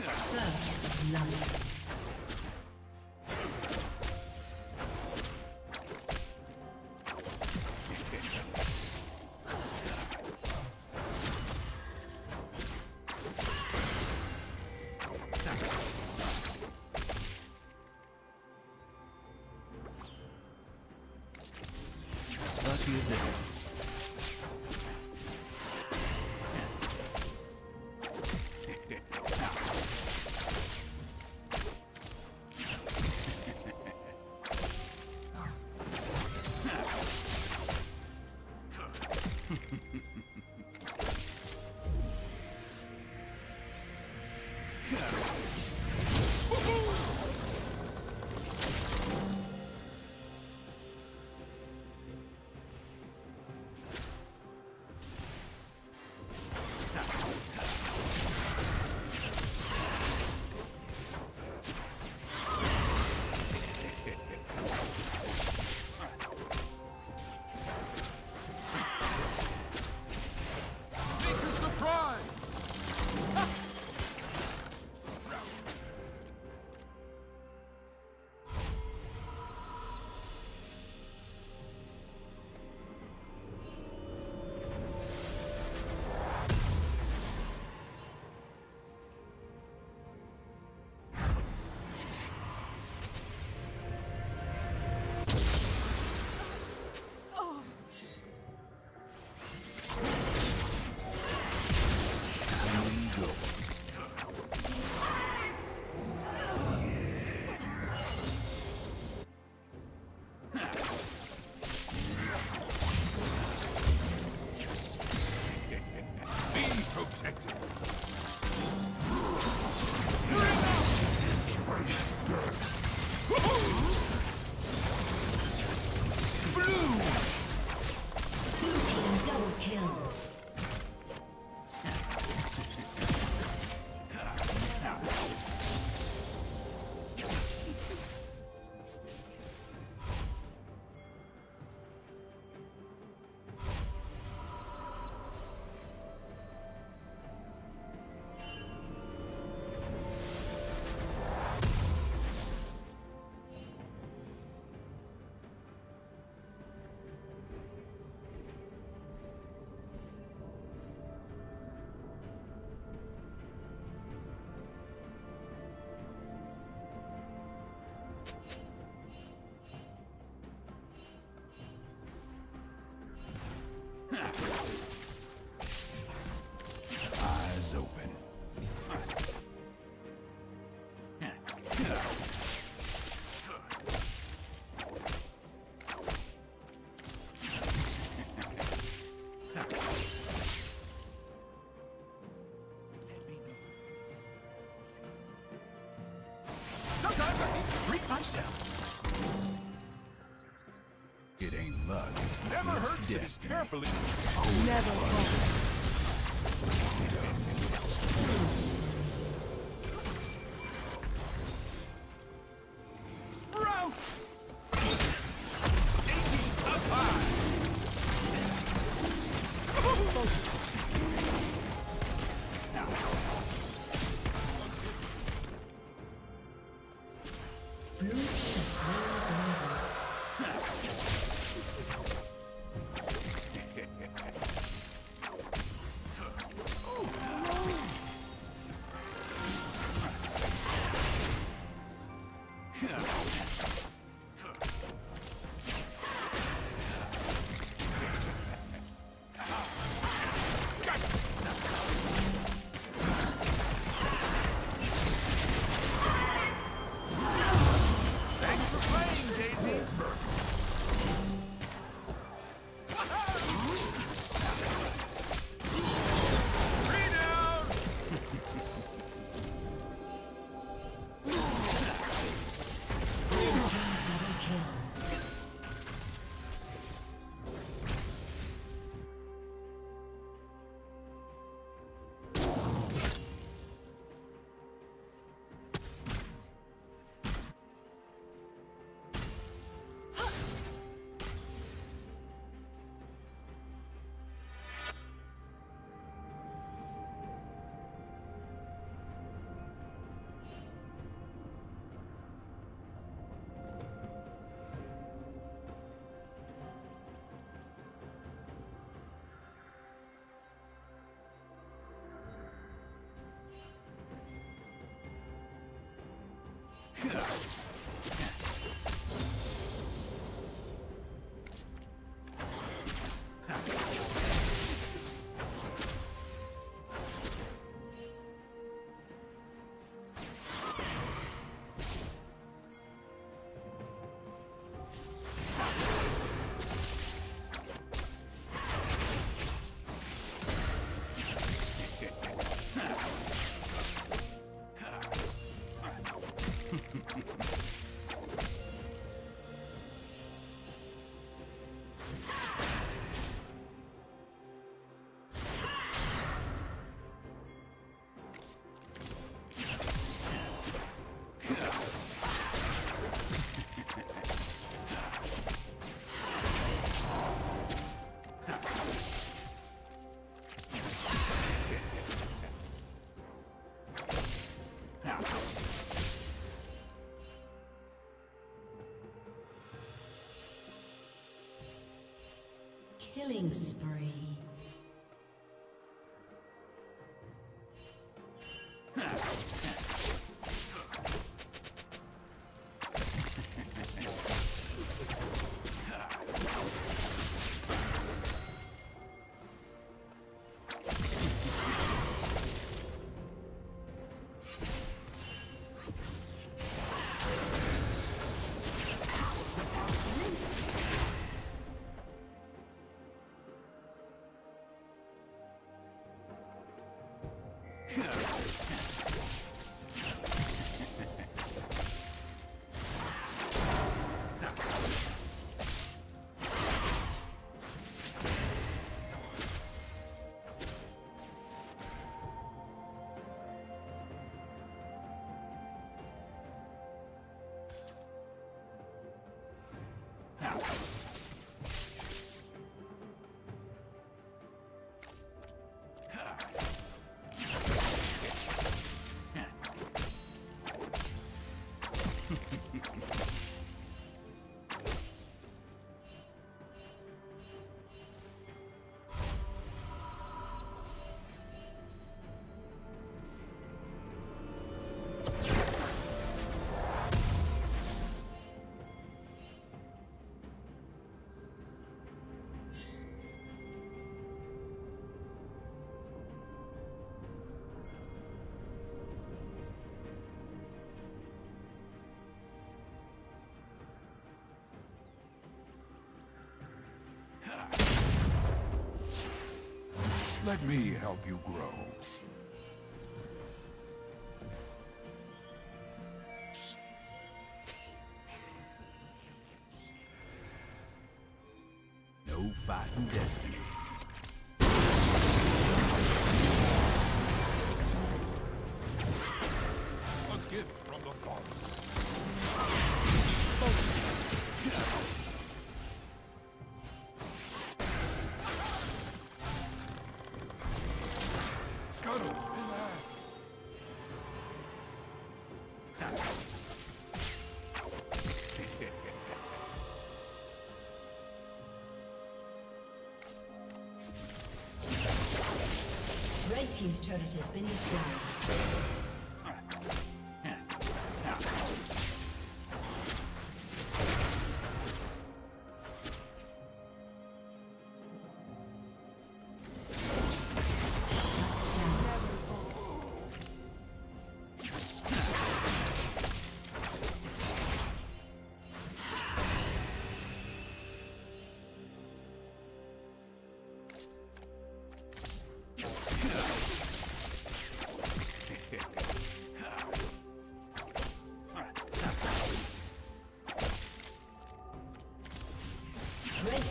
First love. myself. It ain't luck. Never hurt to be carefully. Oh, never hurt. Bro! 18 up high. Killing spree. Let me help you grow. fight destiny. A gift from the Father. Team's turret has been destroyed.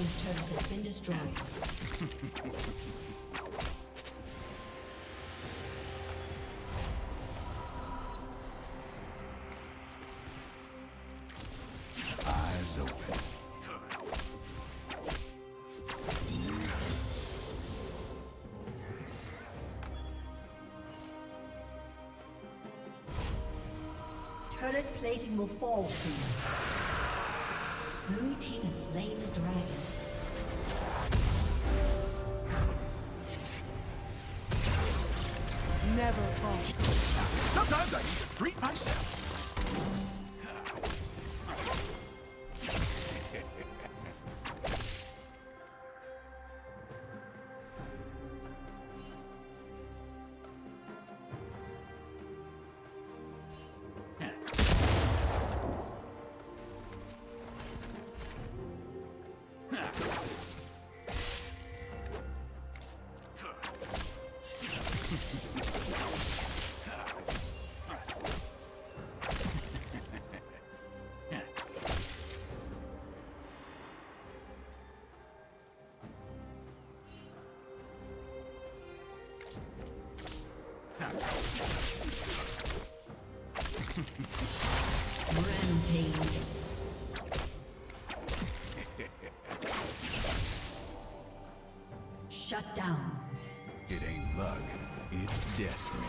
This turret has been destroyed. Turret plating will fall soon. Blue team has slain the dragon. Never fall. Sometimes I need to treat myself. Shut down. It ain't luck, it's destiny.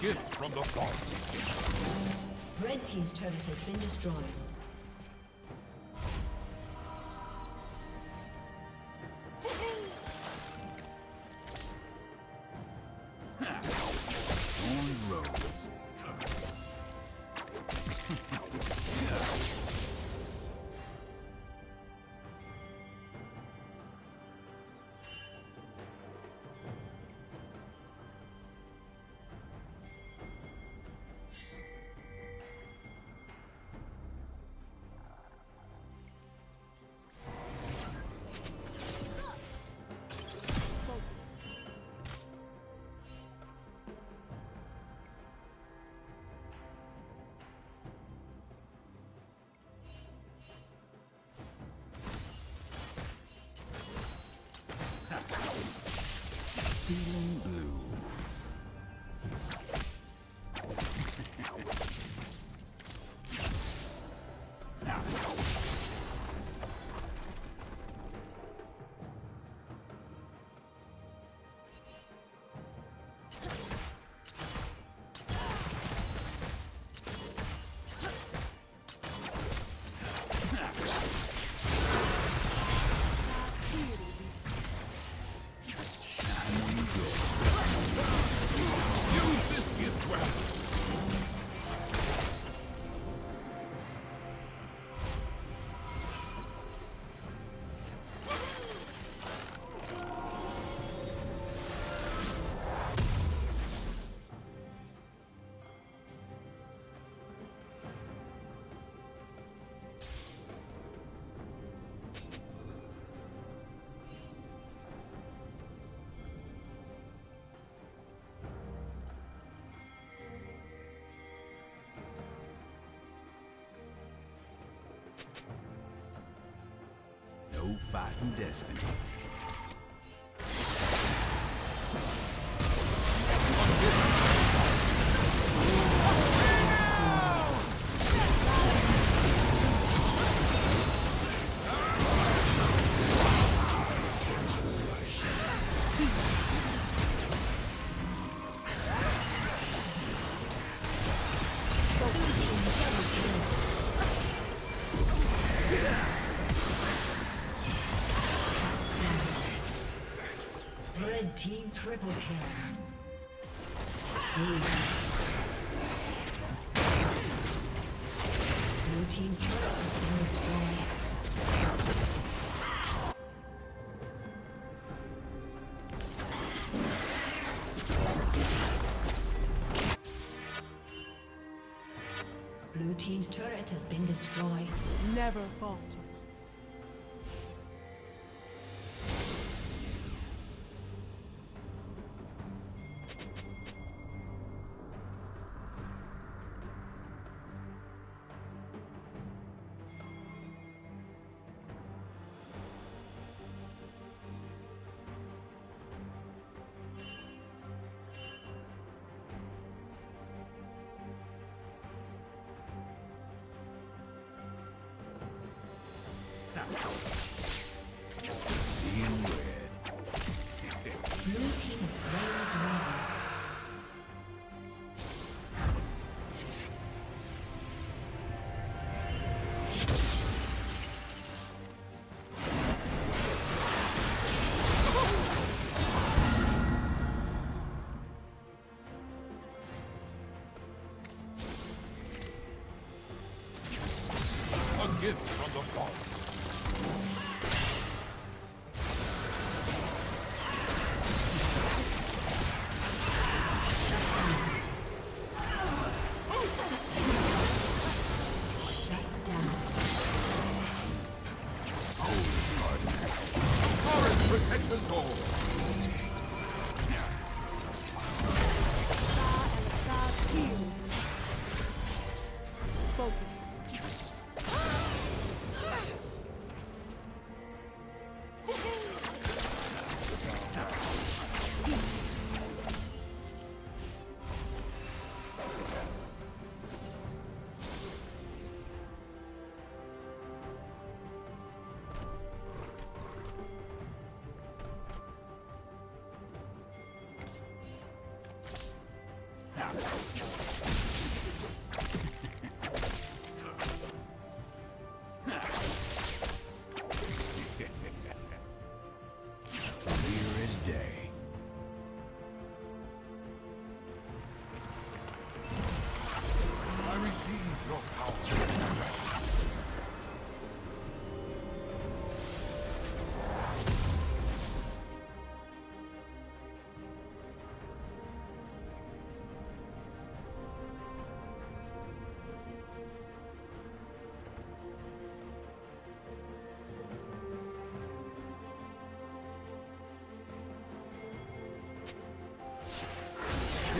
Gift from the Father. Red team's turret has been destroyed. own fighting destiny. Triple kill. Blue team's turret has been destroyed. Blue team's turret has been destroyed. Never falter.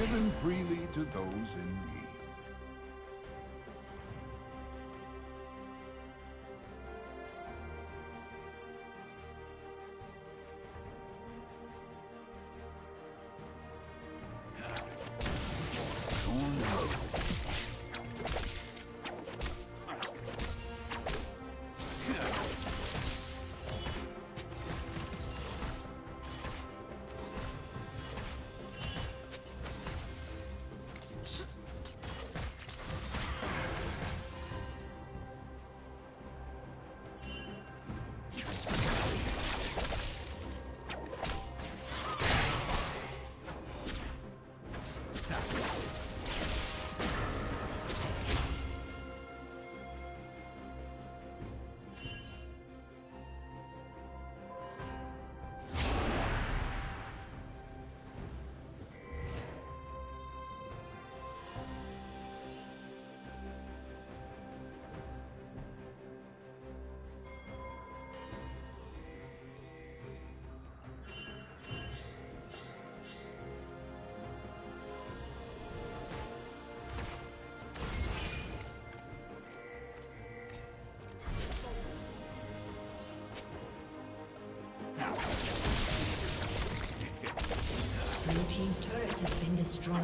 Given freely to those in need. destroyed.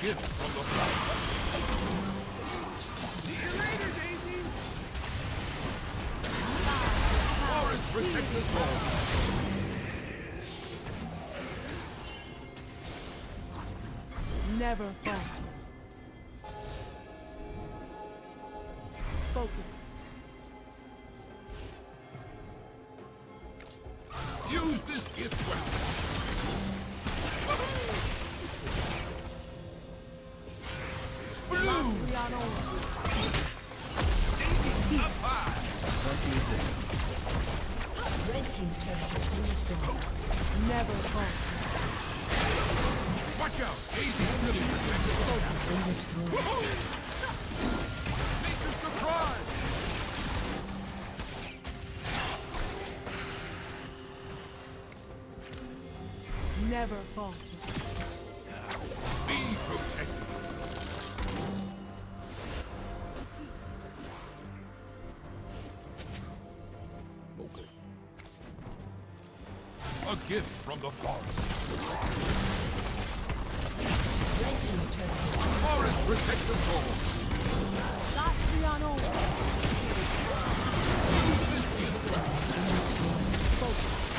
Gift from the flowers. See you later, Daisy! Forest protected home! Never fought. Focus. Use this gift well. Daisy, up high. What do you think? Red team's turret has been destroyed. Never fought. Watch out, Daisy. Really protected. Surprise. Never fought. A gift from the forest. Forest protect the soul. Not beyond order. Focus.